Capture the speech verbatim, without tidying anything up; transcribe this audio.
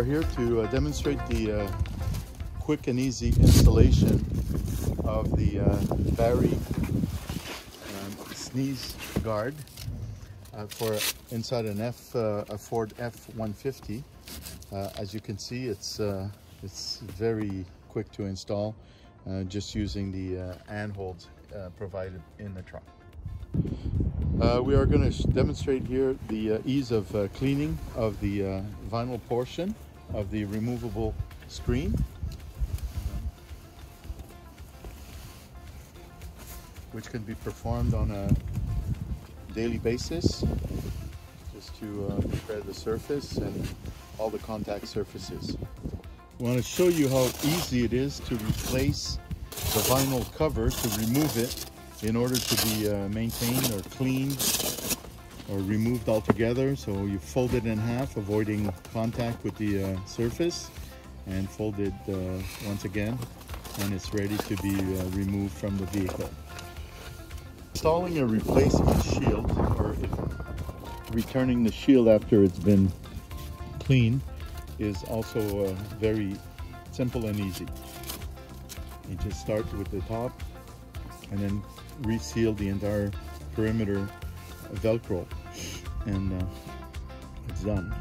are here to uh, demonstrate the uh, quick and easy installation of the uh, Barry um, sneeze guard uh, for inside an F, uh, a Ford F one fifty. Uh, as you can see, it's uh, it's very quick to install, uh, just using the uh, handholds uh, provided in the truck. Uh, we are going to demonstrate here the uh, ease of uh, cleaning of the uh, vinyl portion of the removable screen, which can be performed on a daily basis just to uh, prepare the surface and all the contact surfaces. We want to show you how easy it is to replace the vinyl cover, to remove it, in order to be uh, maintained or cleaned or removed altogether. So you fold it in half, avoiding contact with the uh, surface, and fold it uh, once again, and it's ready to be uh, removed from the vehicle. Installing a replacement shield, or returning the shield after it's been cleaned, is also uh, very simple and easy. You just start with the top, and then reseal the entire perimeter Velcro, and uh, it's done.